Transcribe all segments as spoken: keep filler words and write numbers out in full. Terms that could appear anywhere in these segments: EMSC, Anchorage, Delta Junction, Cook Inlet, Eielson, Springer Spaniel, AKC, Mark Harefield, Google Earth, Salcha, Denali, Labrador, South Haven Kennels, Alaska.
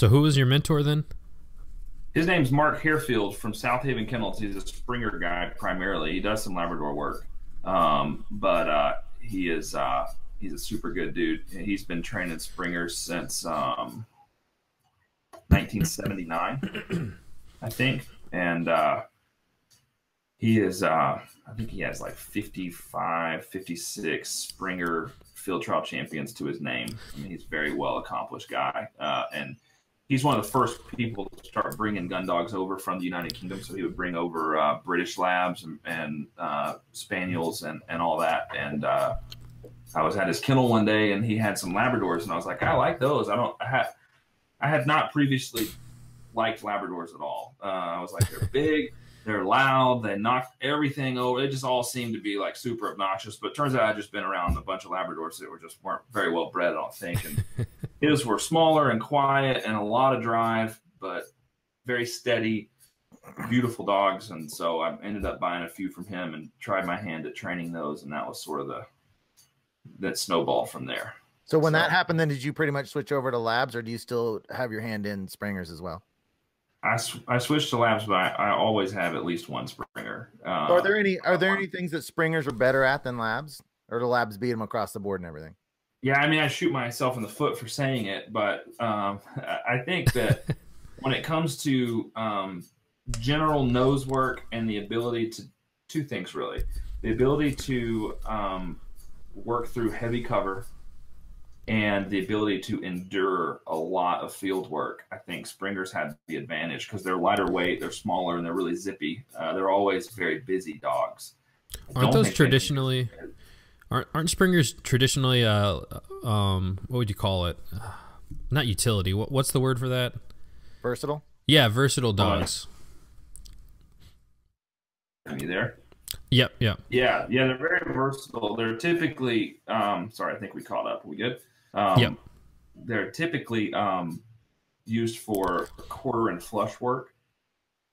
So who was your mentor then? His name's Mark Harefield from South Haven Kennels. He's a Springer guy primarily. He does some Labrador work, um, but uh, he is uh, he's a super good dude. He's been training Springers since um, nineteen seventy-nine, I think, and uh, he is uh, I think he has like fifty-five, fifty-six Springer field trial champions to his name. I mean, he's a very well accomplished guy, uh, and he's one of the first people to start bringing gun dogs over from the United Kingdom. So he would bring over uh, British Labs and, and uh, Spaniels and, and all that. And uh, I was at his kennel one day, and he had some Labradors, and I was like, I like those. I don't, I had, I had not previously liked Labradors at all. Uh, I was like, they're big, they're loud, they knock everything over. They just all seemed to be like super obnoxious. But it turns out I'd just been around a bunch of Labradors that were just weren't very well bred, I don't think. And his were smaller and quiet and a lot of drive, but very steady, beautiful dogs. And so I ended up buying a few from him and tried my hand at training those. And that was sort of the, that snowball from there. So when so, that happened, then did you pretty much switch over to Labs, or do you still have your hand in Springers as well? I, I switched to Labs, but I, I always have at least one Springer. Uh, are there any, are there any things that Springers are better at than Labs, or do Labs beat them across the board and everything? Yeah, I mean, I shoot myself in the foot for saying it, but um, I think that when it comes to um, general nose work and the ability to, two things really, the ability to um, work through heavy cover and the ability to endure a lot of field work, I think Springers had the advantage because they're lighter weight, they're smaller, and they're really zippy. Uh, they're always very busy dogs. Aren't those traditionally... Aren't, aren't Springers traditionally, uh, um, what would you call it? Not utility. What, what's the word for that? Versatile? Yeah, versatile dogs. Are you there? Yep, yep. Yeah, yeah, they're very versatile. They're typically, um, sorry, I think we caught up. Are we good? Um, yep. They're typically um, used for quarter and flush work.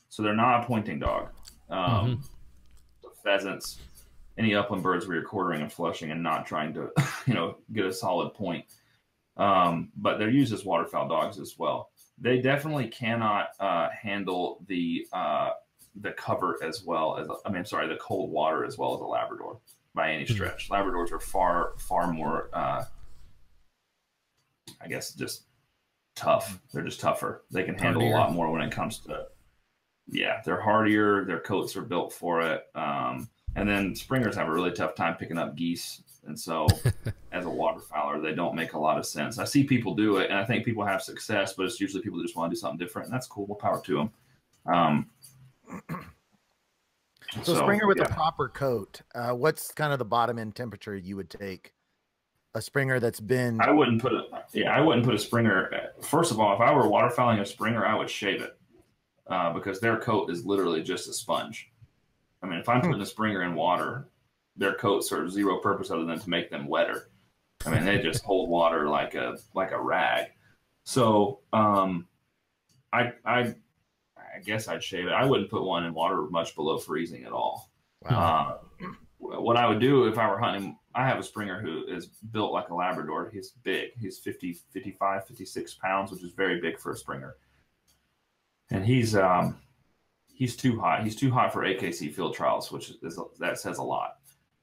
So they're not a pointing dog. Um, mm-hmm. Pheasants. Any upland birds where you're quartering and flushing and not trying to, you know, get a solid point. Um, but they're used as waterfowl dogs as well. They definitely cannot uh, handle the uh, the cover as well as, I mean, I'm sorry, the cold water as well as a Labrador by any stretch. Labradors are far, far more, uh, I guess, just tough. They're just tougher. They can handle hardier. a lot more when it comes to, yeah, they're hardier. Their coats are built for it. Um, And then Springers have a really tough time picking up geese. And so as a waterfowler, they don't make a lot of sense. I see people do it, and I think people have success, but it's usually people that just want to do something different, and that's cool. We'll power to them. Um, so, so Springer with yeah. a proper coat, uh, what's kind of the bottom end temperature you would take? A Springer that's been... I wouldn't put a, yeah, I wouldn't put a Springer... First of all, if I were waterfowling a Springer, I would shave it uh, because their coat is literally just a sponge. I mean, if I'm putting a Springer in water, their coats are zero purpose other than to make them wetter. I mean, they just hold water like a like a rag. So um, I I I guess I'd shave it. I wouldn't put one in water much below freezing at all. Wow. Uh, what I would do if I were hunting, I have a Springer who is built like a Labrador. He's big. He's fifty, fifty-five, fifty-six pounds, which is very big for a Springer. And he's... Um, He's too hot. He's too hot for A K C field trials, which is, that says a lot.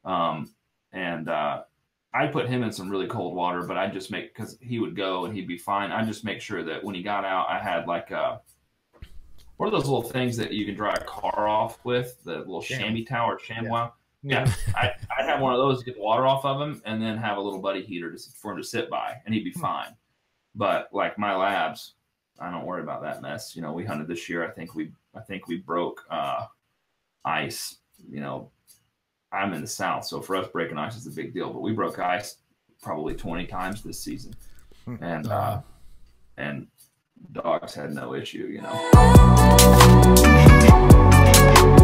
Um, and uh, I put him in some really cold water, but I just make, because he would go and he'd be fine. I just make sure that when he got out, I had like a, what are those little things that you can drive a car off with? The little chamois towel or chamois. Yeah, yeah. I, I'd have one of those to get the water off of him, and then have a little buddy heater to, for him to sit by, and he'd be fine. But like my Labs, I don't worry about that mess. You know, we hunted this year. I think we I think we broke uh, ice. You know, I'm in the South, so for us breaking ice is a big deal. But we broke ice probably twenty times this season, and uh, and dogs had no issue. You know.